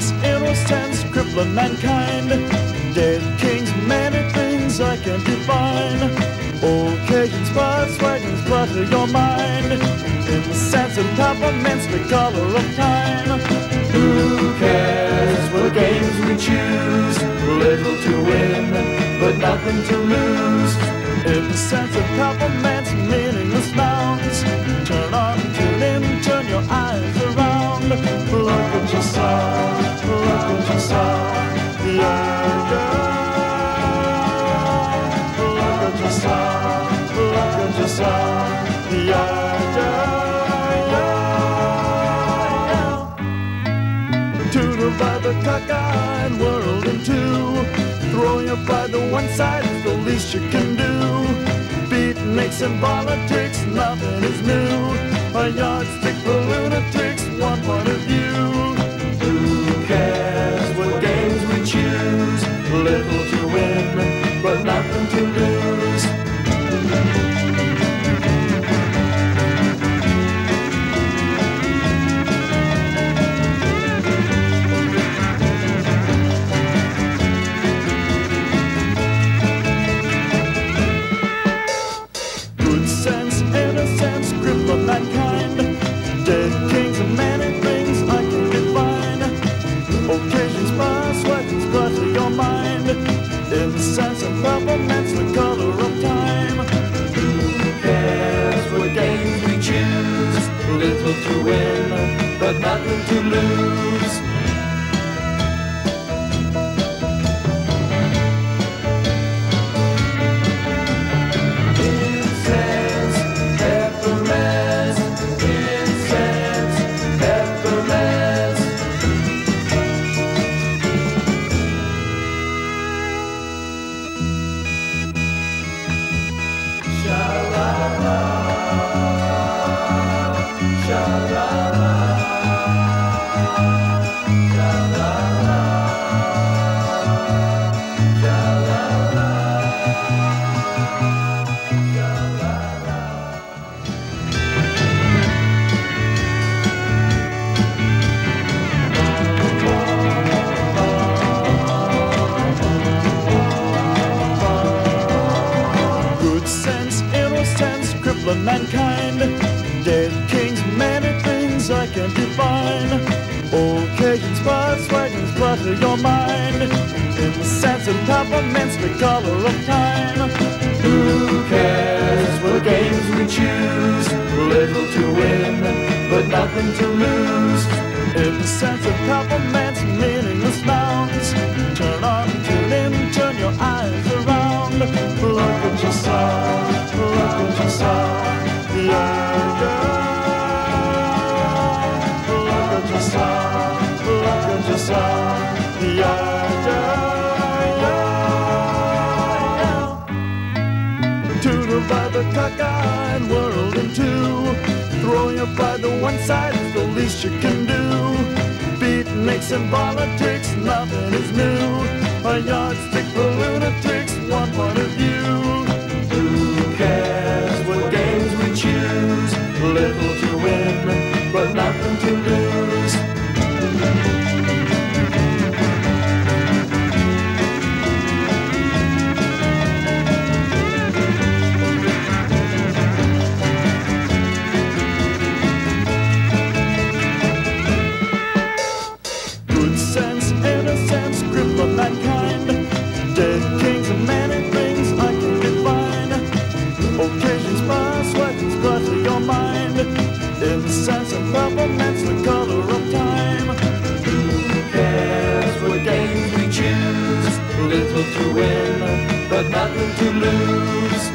sense, it'll sense, crippling mankind. Dead kings, many things I can't define. Occasions, buzz, wagons, clutter your mind. Incense and peppermints, the color of time. Who cares what games we choose? Little to win, but nothing to lose. Incense and peppermints, meaningless nouns. Turn on, tune in, turn your eyes around. Look what you saw, look what you saw. Yeah, yeah. Look what you saw, look what you saw. Yeah, yeah, yeah, yeah. To divide the cockeyed world in two. Throwing your pride to one side is the least you can do. Beatniks and politics, nothing is new. A yardstick for lunatics, one point of view. Who cares what games we choose? Little to win, but nothing to lose. Incense and peppermints, the color of time. Who cares what games we choose? Little to win, but nothing to lose. Mankind, dead kings, many things I can't define. Occasions, buzz, wagons, clutter your mind. Incense and peppermints, the color of time. Who cares what games we choose? Little to win, but nothing to lose. Incense and peppermints, meaningless nouns. Turn on, tune in, turn your eyes around. Look what you saw, look what you saw. To divide the cockeyed world in two. Throw your pride to one side is the least you can do. Beatniks and politics, nothing is new. A yardstick for lunatics, one point of view. Who cares what games we choose? Little to win, but nothing to lose. Incense and peppermints, the color of time. Who cares what games we choose? Little to win, but nothing to lose.